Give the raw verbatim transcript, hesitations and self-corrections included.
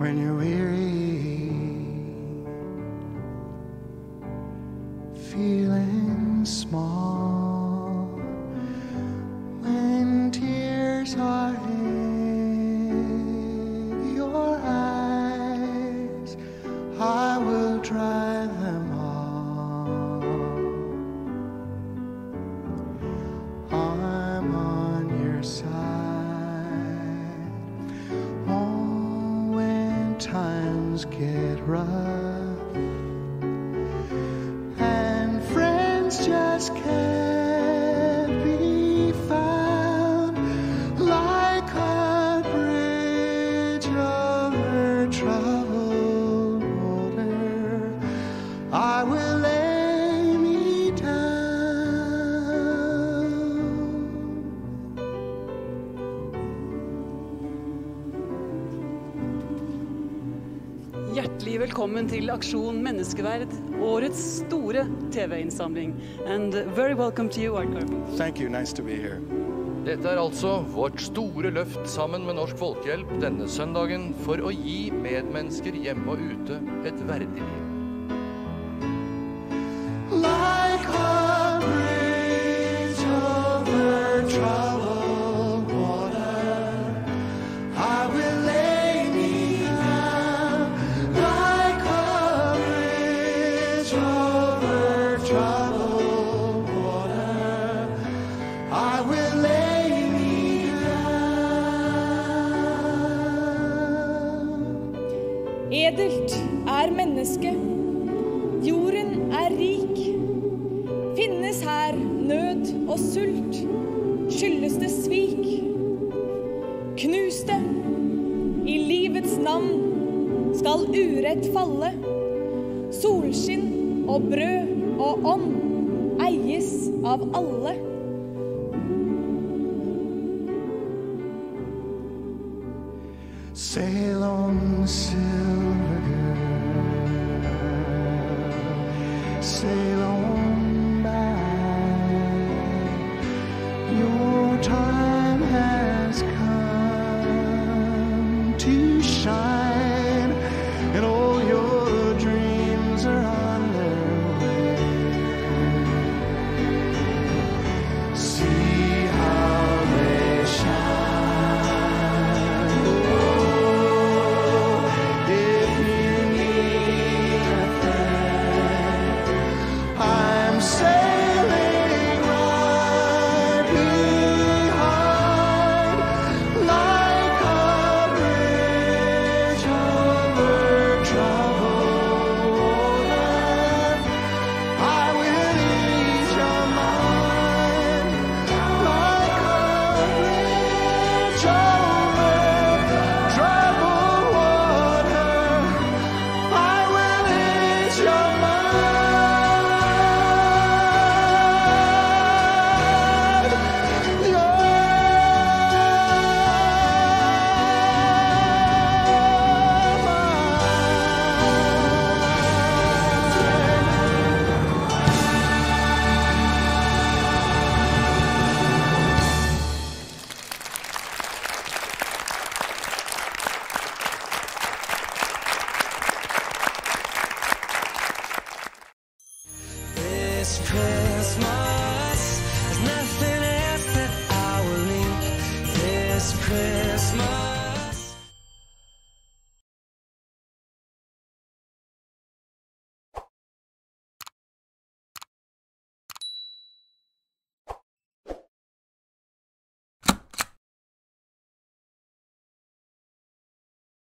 when you're weary, feeling small, when tears are in your eyes, I will dry them all. I'm on your side. Times get rough and friends just can't be found, like a bridge over troubled water. I will lay me Hjertelig velkommen til Aksjon Menneskeverd, årets store T V-innsamling. And very welcome to you, Art Carpenter. Thank you, nice to be here. Dette er altså vårt store løft sammen med Norsk Folkehjelp denne søndagen for å gi medmennesker hjemme og ute et verdig liv. Edelt er menneske, jorden er rik, finnes her nød og sult, skyldes det svik. Knus det, i livets navn skal urett falle, solskinn og brød og ånd eies av alle. Sail on, silver girl, sail on by, your time has come to shine, and all your dreams are on their way. See how they shine. This Christmas, there's nothing else that I will need. This Christmas.